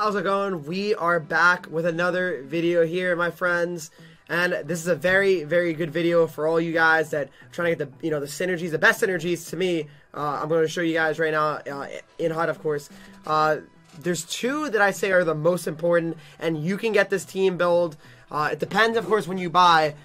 How's it going? We are back with another video here, my friends, and this is a very, very good video for all you guys that are trying to get the the synergies, the best synergies. To me, I'm going to show you guys right now in HUT, of course. There's two that I say are the most important, and you can get this team build. It depends, of course, when you buy.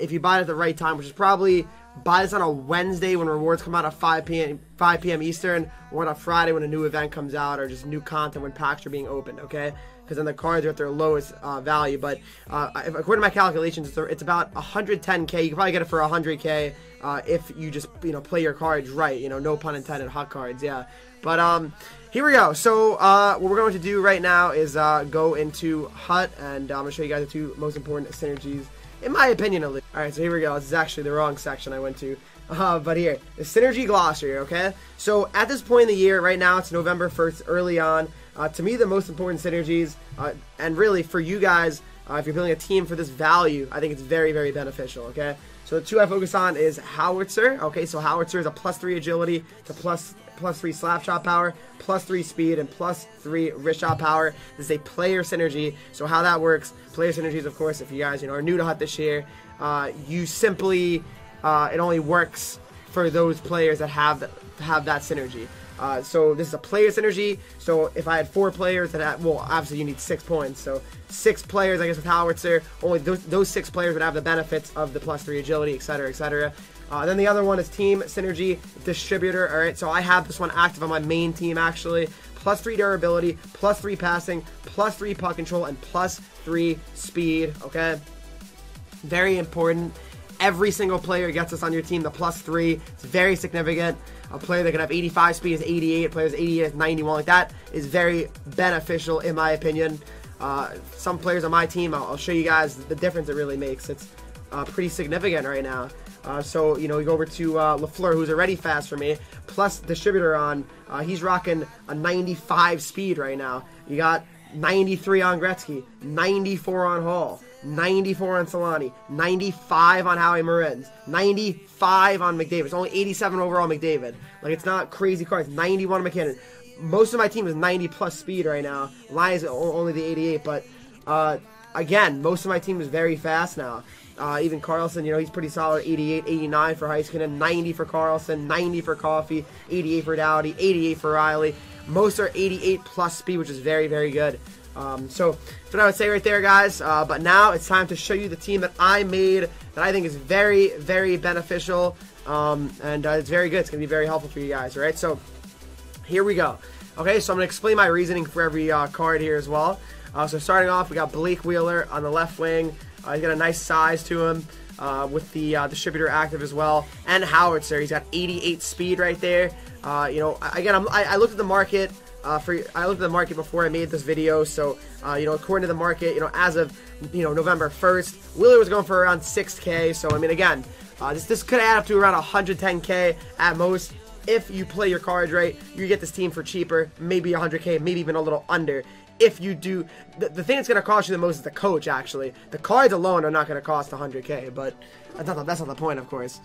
If you buy it at the right time, which is probably buy this on a Wednesday when rewards come out at 5 p.m. Eastern, or on a Friday when a new event comes out, or just new content when packs are being opened, okay? Because then the cards are at their lowest value. But according to my calculations, it's about 110K. You can probably get it for 100K if you just play your cards right. No pun intended, hot cards, yeah. But here we go. So what we're going to do right now is go into HUT, and I'm going to show you guys the two most important synergies, in my opinion, at least. Alright, so here we go. This is actually the wrong section I went to. But here, the Synergy Glossary, okay? So, at this point in the year, right now, it's November 1st, early on. To me, the most important synergies, and really for you guys, if you're building a team for this value, I think it's very, very beneficial, okay? So, the two I focus on is Howitzer, okay? So, Howitzer is a +3 agility to plus 3 slap shot power, +3 speed, and +3 wrist shot power. This is a player synergy. So how that works, player synergies, of course, if you guys are new to HUT this year, you simply it only works for those players that have that synergy. So this is a player synergy. So if I had 4 players that had, well, obviously you need 6 points. So 6 players, I guess, with Howitzer, only those 6 players would have the benefits of the +3 agility, etc., etc. Then the other one is team synergy, distributor. All right, so I have this one active on my main team, actually. +3 durability, +3 passing, +3 puck control, and +3 speed, okay? Very important. Every single player gets this on your team, the +3. It's very significant. A player that can have 85 speed is 88, a player that's 88 is 91. Like, that is very beneficial, in my opinion. Some players on my team, I'll show you guys the difference it really makes. It's pretty significant right now. So, we go over to Lafleur, who's already fast for me, plus distributor on. He's rocking a 95 speed right now. You got 93 on Gretzky, 94 on Hall, 94 on Solani, 95 on Howie Morenz, 95 on McDavid. It's only 87 overall McDavid. Like, it's not crazy cards. 91 McKinnon. Most of my team is 90+ speed right now. Mine is only the 88, but again, most of my team is very fast now. Even Carlson, he's pretty solid, 88, 89 for Heistkinen, 90 for Carlson, 90 for Coffee, 88 for Dowdy, 88 for Riley. Most are 88+ speed, which is very, very good. So that's what I would say right there, guys. But now it's time to show you the team that I made that I think is very, very beneficial. And it's very good. It's going to be very helpful for you guys, right? So here we go. Okay, so I'm going to explain my reasoning for every card here as well. So starting off, we got Blake Wheeler on the left wing. He's got a nice size to him with the distributor active as well. And Howitzer, he's got 88 speed right there. Again, I looked at the market before I made this video. So, according to the market, as of November 1st, Wheeler was going for around 6K. So, I mean, again, this could add up to around 110K at most. If you play your cards right, you get this team for cheaper, maybe 100K, maybe even a little under. If you do, the thing that's going to cost you the most is the coach, actually. The cards alone are not going to cost 100K, but that's not the point, of course.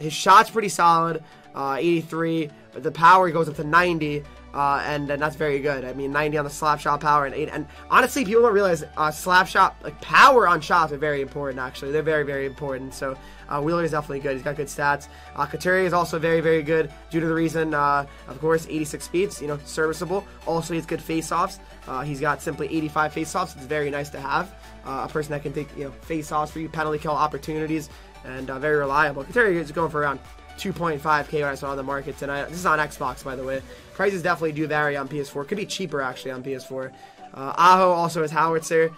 His shot's pretty solid, 83. The power goes up to 90, and that's very good. I mean, 90 on the slap shot power, and honestly, people don't realize slap shot, like, power on shots are very important, actually. They're very, very important, so Wheeler is definitely good. He's got good stats. Kateri is also very, very good due to the reason, of course, 86 speeds, serviceable. Also, he has good face-offs. He's got simply 85 face-offs. It's very nice to have a person that can take, face-offs for you, penalty kill opportunities, and very reliable. Kateri is going for around 2.5K when I saw on the market tonight. This is on Xbox, by the way. Prices definitely do vary on PS4. Could be cheaper, actually, on PS4. Aho also is Howitzer.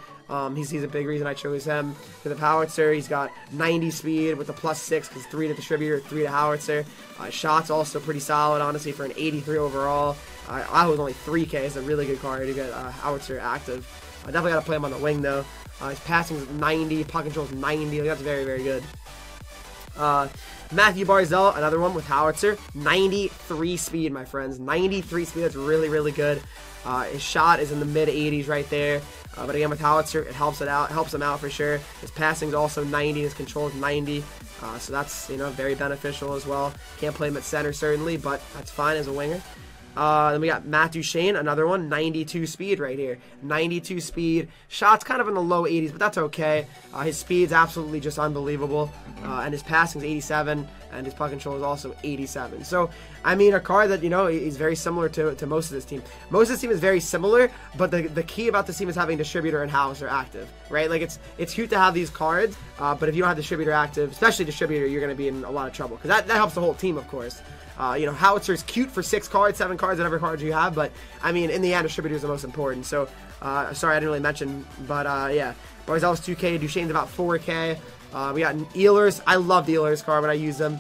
He's a big reason I chose him. For the Howitzer, he's got 90 speed with a +6 because 3 to distributor, 3 to Howitzer. Shots also pretty solid, honestly, for an 83 overall. Aho's only 3K. It's a really good card to get Howitzer active. I definitely got to play him on the wing, though. His passing is 90, puck control is 90. That's very, very good. Mathew Barzal, another one with Howitzer, 93 speed, my friends, 93 speed, that's really, really good. His shot is in the mid-80s right there, but again, with Howitzer, it helps him out for sure. His passing is also 90, his control is 90, so that's, very beneficial as well. Can't play him at center, certainly, but that's fine as a winger. Then we got Matt Duchene, another one, 92 speed right here. 92 speed. Shots kind of in the low 80s, but that's okay. His speed's absolutely just unbelievable. And his passing's 87, and his puck control is also 87. So, I mean, a card that, you know, is very similar to most of this team. Most of this team is very similar, but the key about this team is having Distributor and Howitzer active, right? Like, it's cute to have these cards, but if you don't have Distributor active, especially Distributor, you're going to be in a lot of trouble, because that helps the whole team, of course. You know, Howitzer's cute for 6 cards, 7 cards, whatever cards you have, but, I mean, in the end, Distributor is the most important. So, sorry, I didn't really mention, but, yeah. Barzal's 2K, Duchene's about 4K. We got Ehlers. I love the Ehlers card when I use them.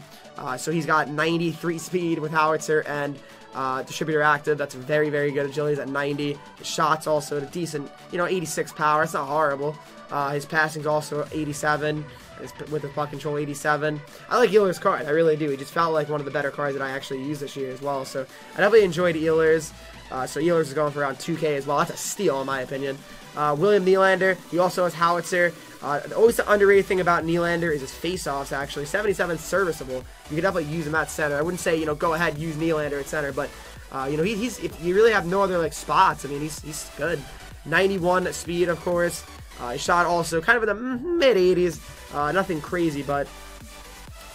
So he's got 93 speed with Howitzer and Distributor active. That's very, very good. Agility's at 90. His shot's also at a decent, you know, 86 power. It's not horrible. His passing's also 87. With his puck control, 87. I like Ehlers' card. I really do. He just felt like one of the better cards that I actually used this year as well. So I definitely enjoyed Ehlers. So Ehlers is going for around 2K as well. That's a steal in my opinion. William Nylander, he also has Howitzer. Always the underrated thing about Nylander is his face-offs, actually. 77 serviceable. You can definitely use him at center. I wouldn't say, you know, go ahead, use Nylander at center, but, you know, he's if you really have no other, like, spots, I mean, he's good. 91 speed, of course. His shot also kind of in the mid-80s. Nothing crazy, but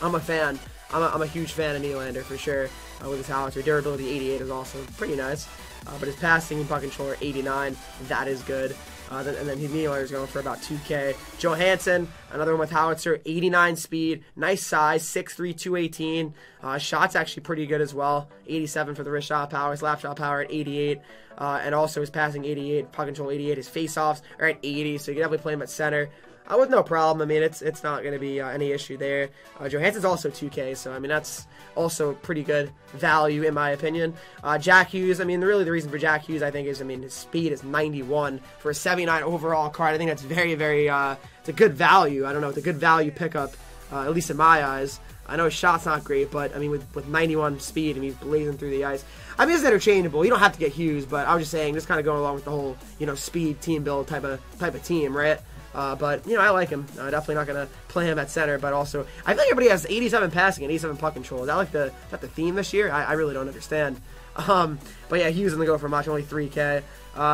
I'm a fan. I'm a huge fan of Nylander, for sure, with his Howitzer. Durability 88 is also pretty nice. But his passing and puck control are 89. That is good. And then his Nylander is going for about 2K. Johansson, another one with Howitzer, 89 speed. Nice size, 6'3", 218. Shot's actually pretty good as well. 87 for the wrist shot power. His lap shot power at 88. And also his passing 88, puck control 88. His face-offs are at 80, so you can definitely play him at center. With no problem. I mean, it's not going to be any issue there. Johansson's also 2K, so, I mean, that's also pretty good value, in my opinion. Jack Hughes, I mean, really the reason for Jack Hughes, I think, is, I mean, his speed is 91 for a 79 overall card. I think that's very, very, it's a good value. I don't know, it's a good value pickup, at least in my eyes. I know his shot's not great, but, I mean, with 91 speed, I mean, he's blazing through the ice. I mean, it's interchangeable. You don't have to get Hughes, but I was just saying, just kind of going along with the whole, you know, speed team build type of team, right? But, you know, I like him. Definitely not going to play him at center, but also, I feel like everybody has 87 passing and 87 puck control. Is that like the theme this year? I really don't understand. But yeah, Hughes on the go for much, only 3K.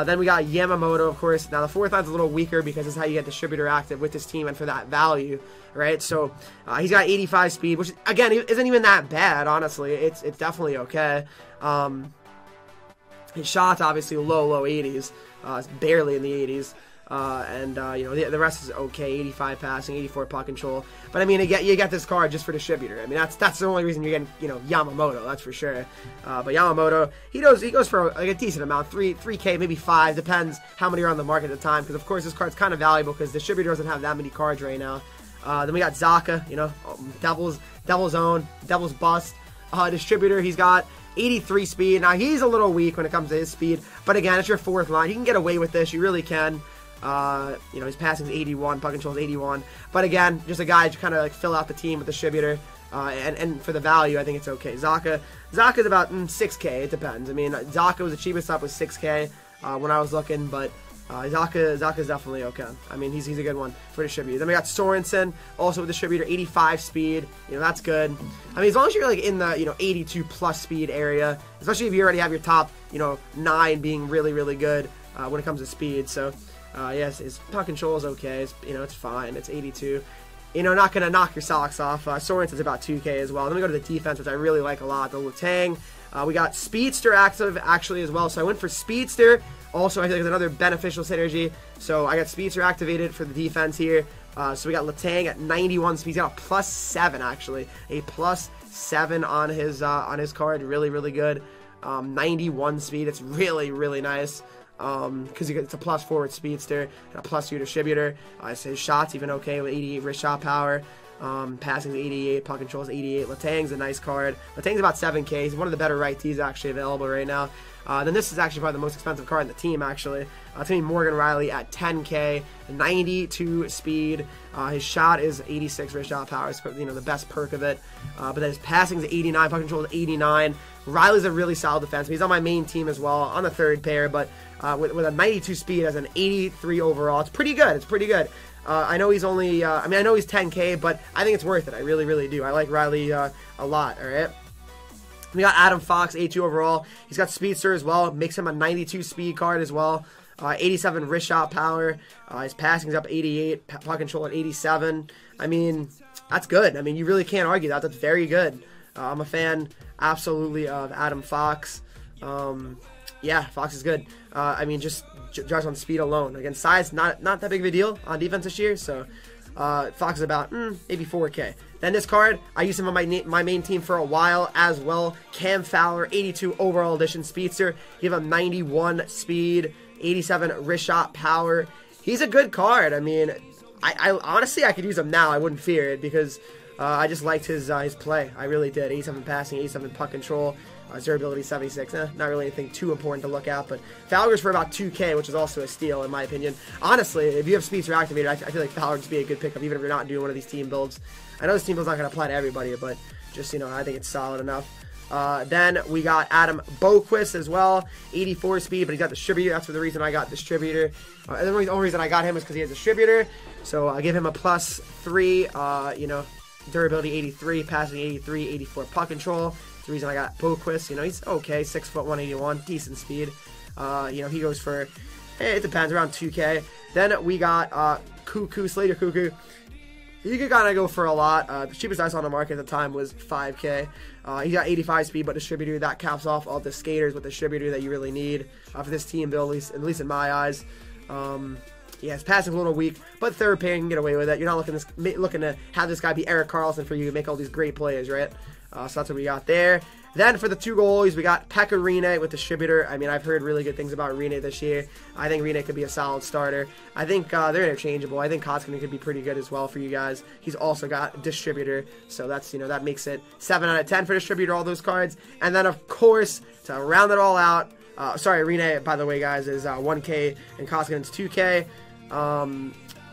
Then we got Yamamoto, of course. Now, the fourth line's a little weaker because this is how you get Distributor active with this team and for that value, right? So, he's got 85 speed, which, again, isn't even that bad, honestly. It's definitely okay. His shot's obviously low 80s, barely in the 80s. You know, the rest is okay. 85 passing, 84 puck control. But, I mean, you get this card just for Distributor. I mean, that's the only reason you're getting, you know, Yamamoto, that's for sure. But Yamamoto, he goes for, like, a decent amount, 3K, maybe 5, depends how many are on the market at the time, because, of course, this card's kind of valuable because Distributor doesn't have that many cards right now. Then we got Zaka, you know, Devil's Own, Devil's Bust. Distributor, he's got 83 speed. Now, he's a little weak when it comes to his speed, but, again, it's your fourth line. You can get away with this, you really can. You know, his passing's 81, puck control's 81, but again, just a guy to kind of like fill out the team with Distributor, and for the value, I think it's okay. Zaka's about 6K, it depends. I mean, Zaka was the cheapest up with 6K, when I was looking, but, Zaka's definitely okay. I mean, he's a good one for Distributor. Then we got Sorensen, also with Distributor, 85 speed, you know, that's good. I mean, as long as you're like in the, you know, 82 plus speed area, especially if you already have your top, you know, 9 being really, really good, when it comes to speed, so... yes, his puck control is okay. It's, you know, it's fine. It's 82. You know, not going to knock your socks off. Sorensen's about 2K as well. Then we go to the defense, which I really like a lot. The Letang. We got Speedster active, actually, as well. So I went for Speedster. Also, I think there's another beneficial synergy. So I got Speedster activated for the defense here. So we got Letang at 91 speed. He's got a +7, actually. A +7 on his card. Really, really good. 91 speed. It's really, really nice. Because it's a +4 Speedster and a +2 Distributor. So his shot's even okay with 88 wrist shot power. Passing's 88, puck control's 88. Letang's a nice card. Letang's about 7K. He's one of the better right tees actually available right now. Then this is actually probably the most expensive card in the team, actually. Timmy Morgan-Riley at 10K, 92 speed. His shot is 86 wrist shot power. It's, you know, the best perk of it. But then his passing's 89, puck control's 89. Riley's a really solid defenseman. He's on my main team as well, on the third pair, but with a 92 speed as an 83 overall. It's pretty good. It's pretty good. I know he's only, I mean, I know he's 10K, but I think it's worth it. I really, really do. I like Riley a lot, all right? We got Adam Fox, 82 overall. He's got Speedster as well. Makes him a 92 speed card as well. 87 wrist shot power. His passing's up 88. Puck control at 87. I mean, that's good. I mean, you really can't argue that. That's very good. I'm a fan, absolutely, of Adam Fox. Yeah, Fox is good. I mean, just drives on speed alone. Again, size, not that big of a deal on defense this year, so... Fox is about maybe 4K. Then this card, I used him on my main team for a while as well. Cam Fowler, 82 overall edition speedster. Give him 91 speed, 87 wrist shot power. He's a good card. I mean, I honestly, I could use him now. I wouldn't fear it because I just liked his play. I really did. 87 passing, 87 puck control. Durability 76, not really anything too important to look at, but Fowler's for about 2K, which is also a steal in my opinion. Honestly, if you have Speedster activated, I feel like Fowler would just be a good pickup, even if you're not doing one of these team builds. I know this team build's not going to apply to everybody, but just, you know, I think it's solid enough. Then we got Adam Boquist as well, 84 speed, but he's got Distributor. That's for the reason I got Distributor. And the only reason I got him is because he has Distributor, so I give him a +3, you know, durability 83, passing 83, 84 puck control. The reason I got Boquist, you know, he's okay, 6 foot 181, decent speed. You know, he goes for, it depends, around 2K. Then we got Slater Cuckoo. You could kind of go for a lot. The cheapest ice on the market at the time was 5K. He got 85 speed, but Distributor, that caps off all the skaters with Distributor that you really need for this team build, at least in my eyes. Yeah, his passing's a little weak, but third pair can get away with it. You're not looking to have this guy be Eric Carlson for you to make all these great plays, right? So that's what we got there. Then for the two goalies, we got Pekka Rinne with Distributor. I mean, I've heard really good things about Rinne this year. I think Rinne could be a solid starter. I think they're interchangeable. I think Koskinen could be pretty good as well for you guys. He's also got Distributor, so that's, you know, that makes it 7 out of 10 for Distributor, all those cards. And then, of course, to round it all out, sorry, Rinne, by the way, guys, is 1K and Koskinen's 2K.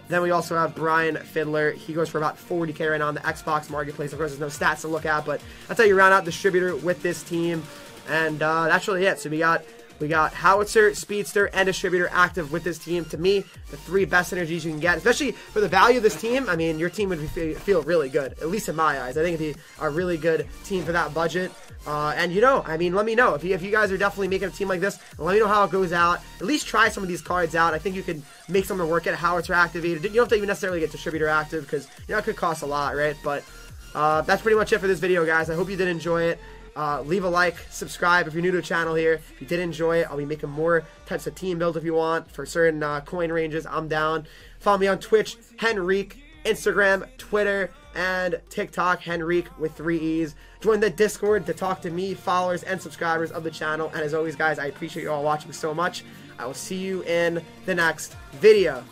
Then we also have Brian Fiddler. He goes for about 40K right now on the Xbox Marketplace. Of course, there's no stats to look at, but that's how you round out Distributor with this team. And that's really it. So we got Howitzer, Speedster, and Distributor active with this team. To me, the three best synergies you can get, especially for the value of this team. I mean, your team would feel really good, at least in my eyes. I think it'd be a really good team for that budget. And, you know, I mean, let me know. If you guys are definitely making a team like this, let me know how it goes out. At least try some of these cards out. I think you can make something work at Howitzer activated. You don't have to even necessarily get Distributor active because, you know, it could cost a lot, right? But that's pretty much it for this video, guys. I hope you did enjoy it. Leave a like, subscribe if you're new to the channel here. If you did enjoy it, I'll be making more types of team builds if you want for certain coin ranges. I'm down. Follow me on Twitch, Henrique, Instagram, Twitter, and TikTok, Henrique with 3 E's. Join the Discord to talk to me, followers, and subscribers of the channel. And as always, guys, I appreciate you all watching so much. I will see you in the next video.